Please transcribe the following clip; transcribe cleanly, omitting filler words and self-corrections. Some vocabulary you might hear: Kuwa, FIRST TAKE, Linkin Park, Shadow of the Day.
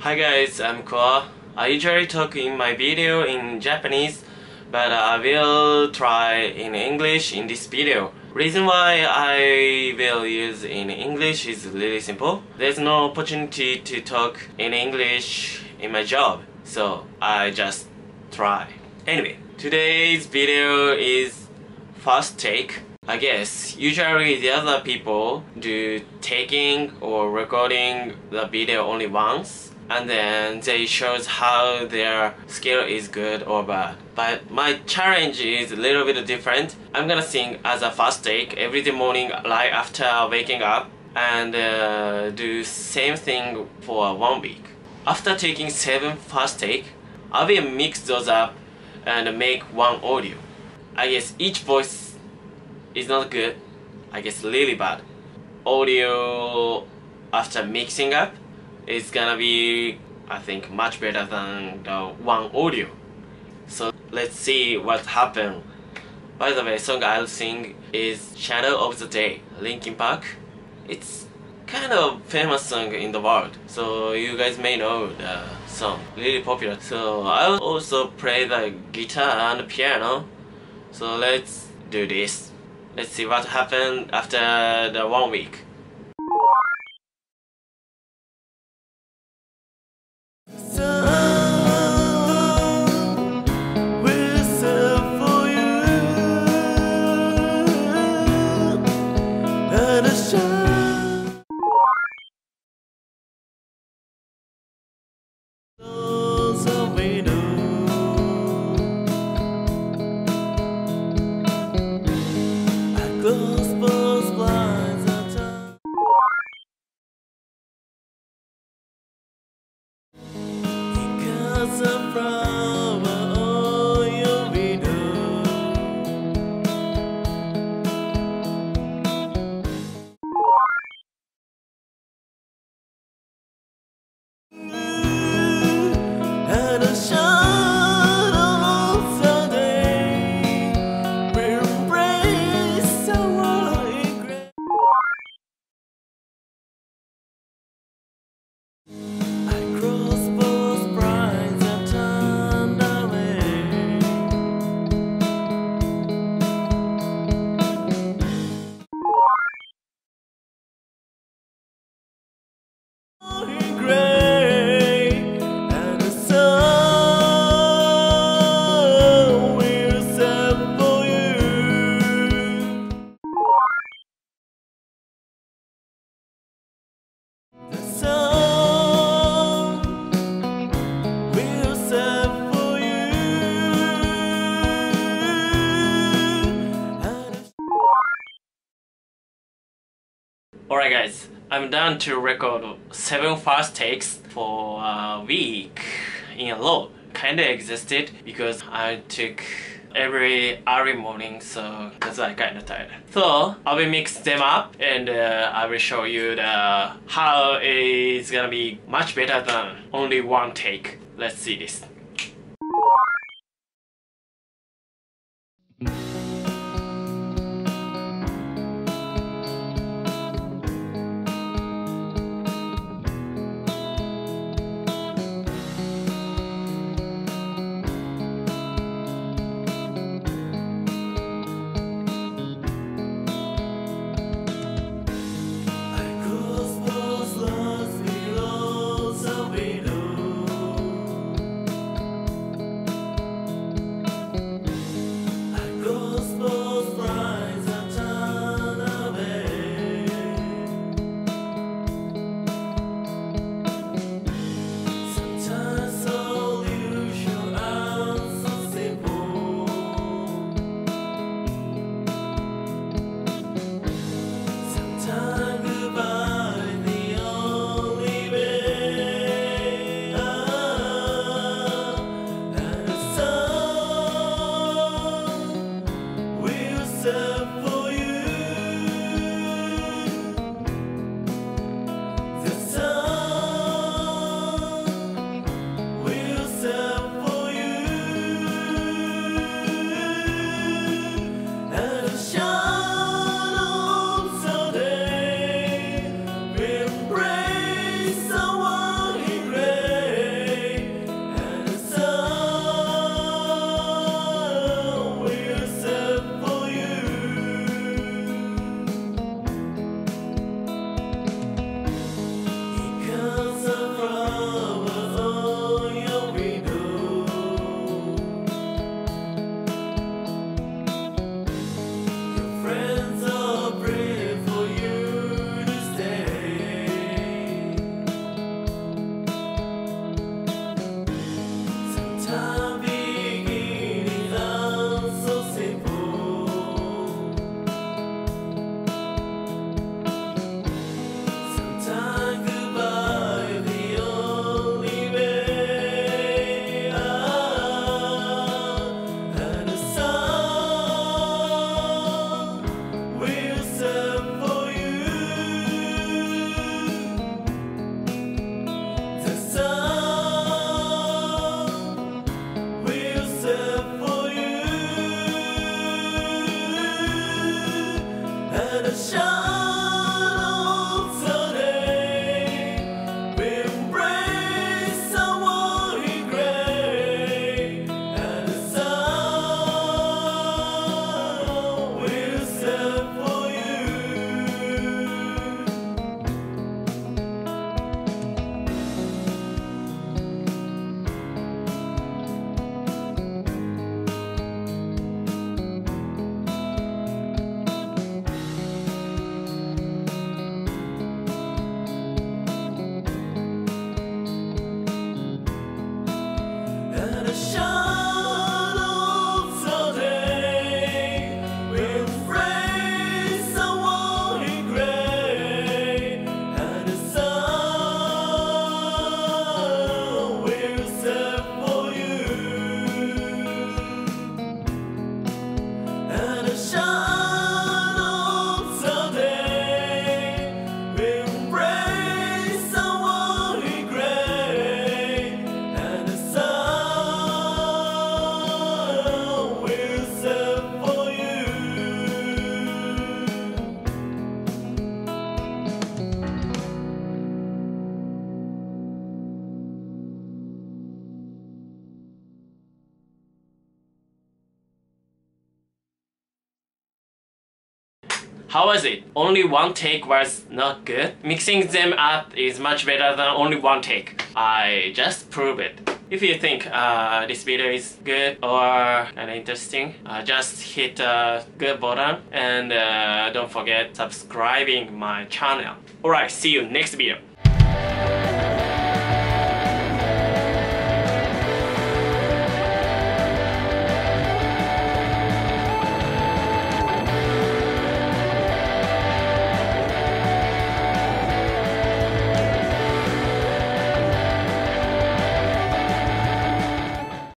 Hi guys, I'm Kuwa. I usually talk in my video in Japanese, but I will try in English in this video. Reason why I will use in English is really simple. There's no opportunity to talk in English in my job, so I just try. Anyway, today's video is first take. I guess usually the other people do taking or recording the video only once, and then they shows how their skill is good or bad. But my challenge is a little bit different. I'm gonna sing as a first take every morning right after waking up, and do same thing for 1 week. After taking 7 first take, I will mix those up and make one audio. I guess each voice is not good. I guess really bad. Audio after mixing up is gonna be, I think, much better than the one audio. So let's see what happened. By the way, song I'll sing is Shadow of the Day, Linkin Park. It's kind of famous song in the world, so you guys may know the song, really popular. So I'll also play the guitar and piano. So let's do this. Let's see what happened after the 1 week. Alright guys, I'm done to record 7 first takes for a week in a row. Kinda exhausted because I took every early morning, so that's why I'm kinda tired. So I will mix them up, and I will show you how it's gonna be much better than only one take. Let's see this. How was it? Only one take was not good? Mixing them up is much better than only one take. I just prove it. If you think this video is good or interesting, just hit a good button and don't forget subscribing my channel. Alright, see you next video.